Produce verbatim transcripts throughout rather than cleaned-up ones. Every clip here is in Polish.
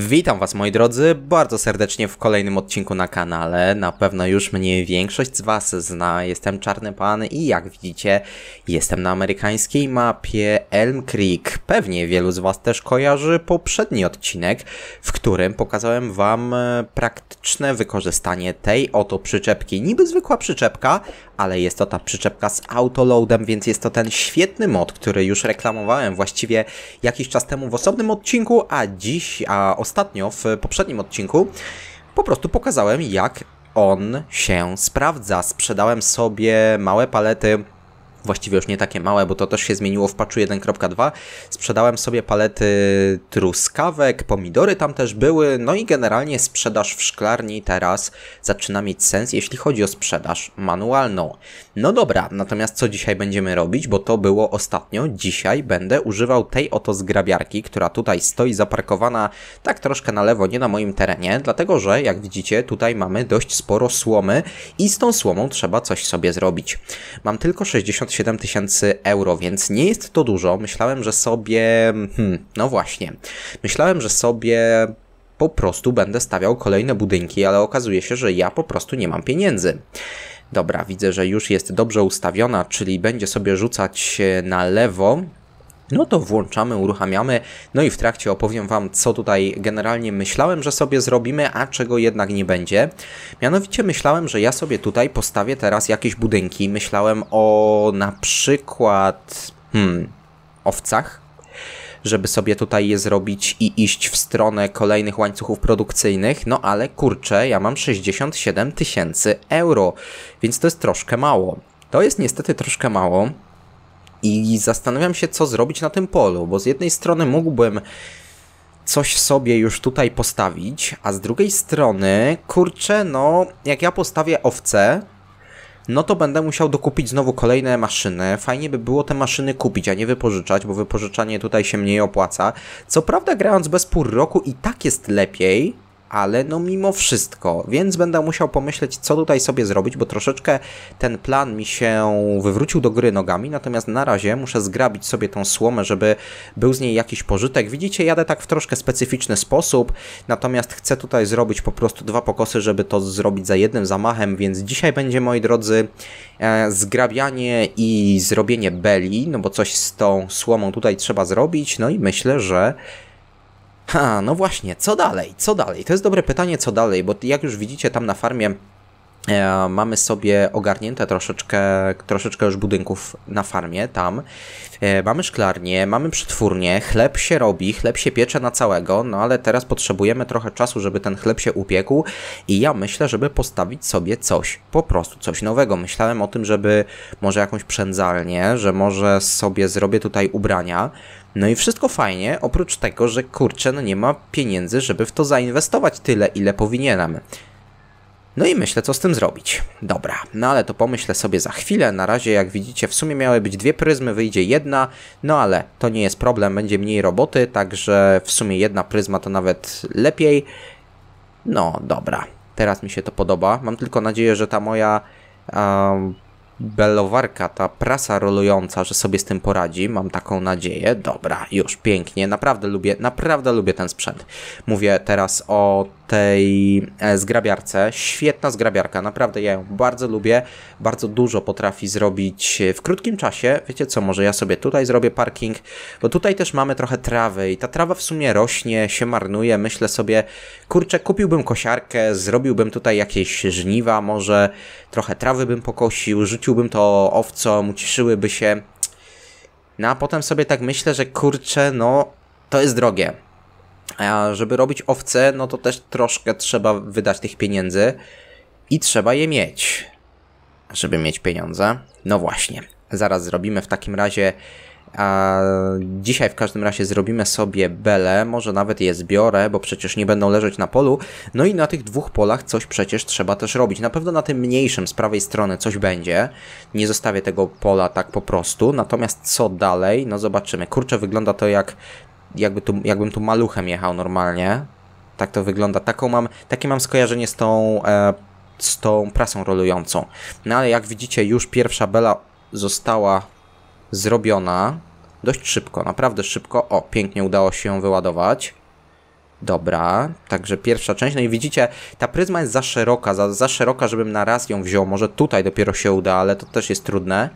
Witam was moi drodzy bardzo serdecznie w kolejnym odcinku na kanale. Na pewno już mnie większość z was zna. Jestem Czarny Pan i jak widzicie jestem na amerykańskiej mapie Elm Creek. Pewnie wielu z was też kojarzy poprzedni odcinek, w którym pokazałem wam praktyczne wykorzystanie tej oto przyczepki. Niby zwykła przyczepka, ale jest to ta przyczepka z autoloadem, więc jest to ten świetny mod, który już reklamowałem właściwie jakiś czas temu w osobnym odcinku, a dziś, a ostatnio w poprzednim odcinku po prostu pokazałem, jak on się sprawdza. Sprzedałem sobie małe palety, właściwie już nie takie małe, bo to też się zmieniło w patchu jeden kropka dwa. Sprzedałem sobie palety truskawek, pomidory tam też były, no i generalnie sprzedaż w szklarni teraz zaczyna mieć sens, jeśli chodzi o sprzedaż manualną. No dobra, natomiast co dzisiaj będziemy robić, bo to było ostatnio. Dzisiaj będę używał tej oto zgrabiarki, która tutaj stoi zaparkowana tak troszkę na lewo, nie na moim terenie, dlatego że jak widzicie tutaj mamy dość sporo słomy i z tą słomą trzeba coś sobie zrobić. Mam tylko sześćdziesiąt siedem tysięcy euro, więc nie jest to dużo. Myślałem, że sobie... Hmm, no właśnie. Myślałem, że sobie po prostu będę stawiał kolejne budynki, ale okazuje się, że ja po prostu nie mam pieniędzy. Dobra, widzę, że już jest dobrze ustawiona, czyli będzie sobie rzucać na lewo. No to włączamy, uruchamiamy, no i w trakcie opowiem wam, co tutaj generalnie myślałem, że sobie zrobimy, a czego jednak nie będzie. Mianowicie myślałem, że ja sobie tutaj postawię teraz jakieś budynki. Myślałem o na przykład hmm, owcach, żeby sobie tutaj je zrobić i iść w stronę kolejnych łańcuchów produkcyjnych, no ale kurczę, ja mam sześćdziesiąt siedem tysięcy euro, więc to jest troszkę mało. To jest niestety troszkę mało. I zastanawiam się, co zrobić na tym polu, bo z jednej strony mógłbym coś sobie już tutaj postawić, a z drugiej strony, kurczę, no jak ja postawię owce, no to będę musiał dokupić znowu kolejne maszyny. Fajnie by było te maszyny kupić, a nie wypożyczać, bo wypożyczanie tutaj się mniej opłaca. Co prawda grając bez pół roku i tak jest lepiej, ale no mimo wszystko, więc będę musiał pomyśleć, co tutaj sobie zrobić, bo troszeczkę ten plan mi się wywrócił do góry nogami, natomiast na razie muszę zgrabić sobie tą słomę, żeby był z niej jakiś pożytek. Widzicie, jadę tak w troszkę specyficzny sposób, natomiast chcę tutaj zrobić po prostu dwa pokosy, żeby to zrobić za jednym zamachem, więc dzisiaj będzie, moi drodzy, zgrabianie i zrobienie beli, no bo coś z tą słomą tutaj trzeba zrobić, no i myślę, że... Ha, no właśnie, co dalej, co dalej? To jest dobre pytanie, co dalej, bo jak już widzicie tam na farmie e, mamy sobie ogarnięte troszeczkę, troszeczkę już budynków na farmie, tam e, mamy szklarnię, mamy przetwórnię, chleb się robi, chleb się piecze na całego, no ale teraz potrzebujemy trochę czasu, żeby ten chleb się upiekł i ja myślę, żeby postawić sobie coś, po prostu coś nowego. Myślałem o tym, żeby może jakąś przędzalnię, że może sobie zrobię tutaj ubrania. No i wszystko fajnie, oprócz tego, że kurczę, no nie ma pieniędzy, żeby w to zainwestować tyle, ile powinienem. No i myślę, co z tym zrobić. Dobra, no ale to pomyślę sobie za chwilę. Na razie, jak widzicie, w sumie miały być dwie pryzmy, wyjdzie jedna, no ale to nie jest problem, będzie mniej roboty, także w sumie jedna pryzma to nawet lepiej. No, dobra, teraz mi się to podoba. Mam tylko nadzieję, że ta moja... Um, belowarka, ta prasa rolująca, że sobie z tym poradzi, mam taką nadzieję. Dobra, już pięknie, naprawdę lubię, naprawdę lubię ten sprzęt. Mówię teraz o tej zgrabiarce, świetna zgrabiarka, naprawdę ja ją bardzo lubię, bardzo dużo potrafi zrobić w krótkim czasie. Wiecie co, może ja sobie tutaj zrobię parking, bo tutaj też mamy trochę trawy i ta trawa w sumie rośnie, się marnuje. Myślę sobie, kurczę, kupiłbym kosiarkę, zrobiłbym tutaj jakieś żniwa, może trochę trawy bym pokosił, rzuciłbym to owcom, uciszyłyby się. No a potem sobie tak myślę, że kurczę, no to jest drogie. A żeby robić owce, no to też troszkę trzeba wydać tych pieniędzy i trzeba je mieć, żeby mieć pieniądze. No właśnie, zaraz zrobimy w takim razie, a dzisiaj w każdym razie zrobimy sobie belę, może nawet je zbiorę, bo przecież nie będą leżeć na polu. No i na tych dwóch polach coś przecież trzeba też robić. Na pewno na tym mniejszym z prawej strony coś będzie. Nie zostawię tego pola tak po prostu, natomiast co dalej? No zobaczymy. Kurczę, wygląda to jak... Jakby tu, jakbym tu maluchem jechał normalnie. Tak to wygląda. Taką mam, takie mam skojarzenie z tą, e, z tą prasą rolującą. No ale jak widzicie, już pierwsza bela została zrobiona. Dość szybko, naprawdę szybko. O, pięknie udało się ją wyładować. Dobra, także pierwsza część. No i widzicie, ta pryzma jest za szeroka, za, za szeroka, żebym na raz ją wziął. Może tutaj dopiero się uda, ale to też jest trudne.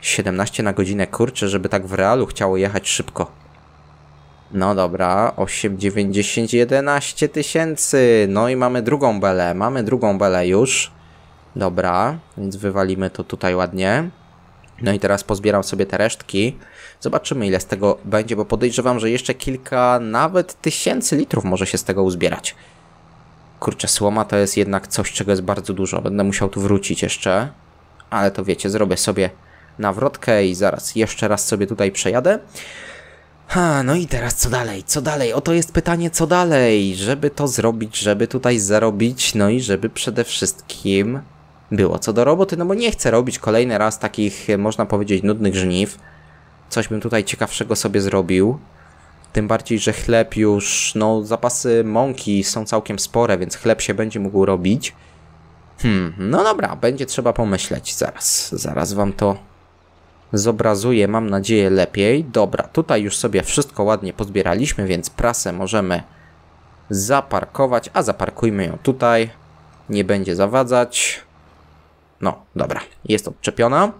siedemnaście na godzinę, kurczę, żeby tak w realu chciało jechać szybko. No dobra, osiem, dziewięć, dziesięć, jedenaście tysięcy. No i mamy drugą belę, mamy drugą belę już. Dobra, więc wywalimy to tutaj ładnie. No i teraz pozbieram sobie te resztki. Zobaczymy, ile z tego będzie, bo podejrzewam, że jeszcze kilka, nawet tysięcy litrów może się z tego uzbierać. Kurczę, słoma to jest jednak coś, czego jest bardzo dużo. Będę musiał tu wrócić jeszcze. Ale to wiecie, zrobię sobie nawrotkę i zaraz jeszcze raz sobie tutaj przejadę. Ha, no i teraz co dalej? Co dalej? Oto jest pytanie, co dalej? Żeby to zrobić, żeby tutaj zarobić, no i żeby przede wszystkim było co do roboty, no bo nie chcę robić kolejny raz takich, można powiedzieć, nudnych żniw. Coś bym tutaj ciekawszego sobie zrobił. Tym bardziej, że chleb już, no zapasy mąki są całkiem spore, więc chleb się będzie mógł robić. Hmm, no dobra, będzie trzeba pomyśleć. Zaraz, zaraz wam to zobrazuję, mam nadzieję lepiej. Dobra, tutaj już sobie wszystko ładnie pozbieraliśmy, więc prasę możemy zaparkować, a zaparkujmy ją tutaj. Nie będzie zawadzać. No, dobra, jest odczepiona,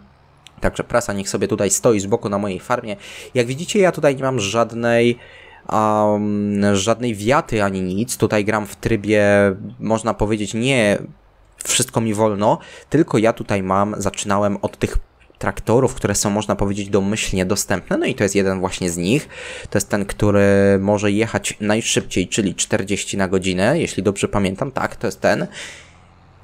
także prasa niech sobie tutaj stoi z boku na mojej farmie. Jak widzicie, ja tutaj nie mam żadnej, um, żadnej wiaty ani nic. Tutaj gram w trybie, można powiedzieć, nie wszystko mi wolno, tylko ja tutaj mam, zaczynałem od tych traktorów, które są, można powiedzieć, domyślnie dostępne. No i to jest jeden właśnie z nich. To jest ten, który może jechać najszybciej, czyli czterdzieści na godzinę, jeśli dobrze pamiętam. Tak, to jest ten.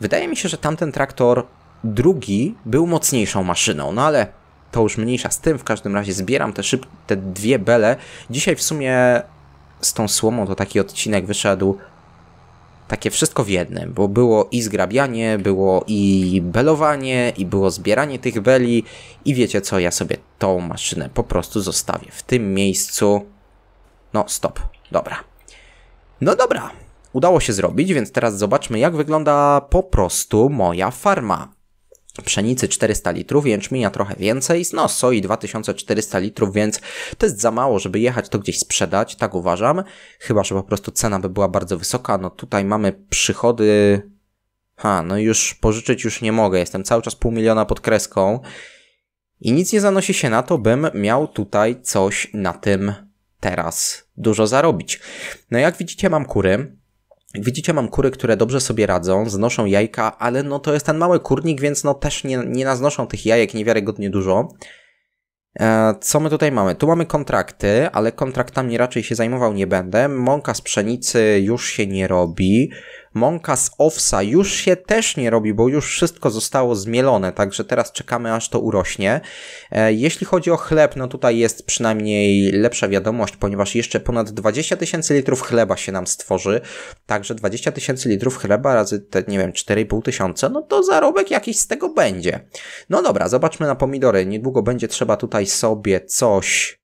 Wydaje mi się, że tamten traktor drugi był mocniejszą maszyną, no ale to już mniejsza z tym. W każdym razie zbieram te, szyb te dwie bele. Dzisiaj w sumie z tą słomą to taki odcinek wyszedł takie wszystko w jednym, bo było i zgrabianie, było i belowanie, i było zbieranie tych beli. I wiecie co, ja sobie tą maszynę po prostu zostawię w tym miejscu. No stop, dobra. No dobra. Udało się zrobić, więc teraz zobaczmy, jak wygląda po prostu moja farma. Pszenicy czterysta litrów, jęczmienia trochę więcej, no soi dwa tysiące czterysta litrów, więc to jest za mało, żeby jechać to gdzieś sprzedać, tak uważam. Chyba że po prostu cena by była bardzo wysoka. No tutaj mamy przychody... Ha, no już pożyczyć już nie mogę, jestem cały czas pół miliona pod kreską. I nic nie zanosi się na to, bym miał tutaj coś na tym teraz dużo zarobić. No jak widzicie, mam kury. Widzicie, mam kury, które dobrze sobie radzą, znoszą jajka, ale no to jest ten mały kurnik, więc no też nie, nie naznoszą tych jajek niewiarygodnie dużo. E, co my tutaj mamy? Tu mamy kontrakty, ale kontraktami raczej się zajmował nie będę. Mąka z pszenicy już się nie robi. Mąka z owsa już się też nie robi, bo już wszystko zostało zmielone, także teraz czekamy, aż to urośnie. E, jeśli chodzi o chleb, no tutaj jest przynajmniej lepsza wiadomość, ponieważ jeszcze ponad dwadzieścia tysięcy litrów chleba się nam stworzy, także dwadzieścia tysięcy litrów chleba razy te, nie wiem, cztery i pół tysiąca, no to zarobek jakiś z tego będzie. No dobra, zobaczmy na pomidory, niedługo będzie trzeba tutaj sobie coś...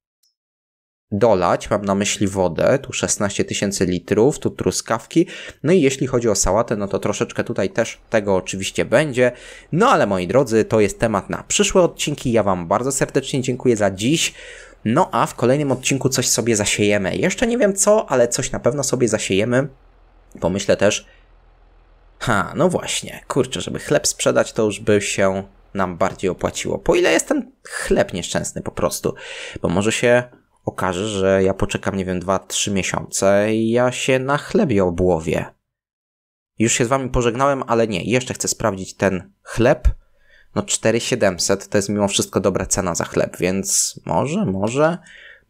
dolać, mam na myśli wodę, tu szesnaście tysięcy litrów, tu truskawki, no i jeśli chodzi o sałatę, no to troszeczkę tutaj też tego oczywiście będzie. No ale moi drodzy, to jest temat na przyszłe odcinki, ja wam bardzo serdecznie dziękuję za dziś, no a w kolejnym odcinku coś sobie zasiejemy, jeszcze nie wiem co, ale coś na pewno sobie zasiejemy, pomyślę też, ha, no właśnie, kurczę, żeby chleb sprzedać, to już by się nam bardziej opłaciło, po ile jest ten chleb nieszczęsny po prostu, bo może się... okaże, że ja poczekam, nie wiem, dwa trzy miesiące i ja się na chlebie obłowię. Już się z wami pożegnałem, ale nie, jeszcze chcę sprawdzić ten chleb. No cztery tysiące siedemset to jest mimo wszystko dobra cena za chleb, więc może, może.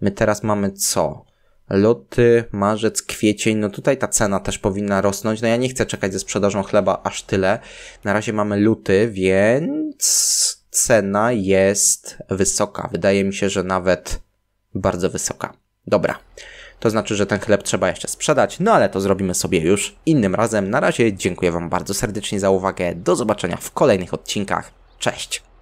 My teraz mamy co? Luty, marzec, kwiecień, no tutaj ta cena też powinna rosnąć. No ja nie chcę czekać ze sprzedażą chleba aż tyle. Na razie mamy luty, więc cena jest wysoka. Wydaje mi się, że nawet... bardzo wysoka. Dobra, to znaczy, że ten chleb trzeba jeszcze sprzedać, no ale to zrobimy sobie już innym razem. Na razie dziękuję wam bardzo serdecznie za uwagę, do zobaczenia w kolejnych odcinkach, cześć!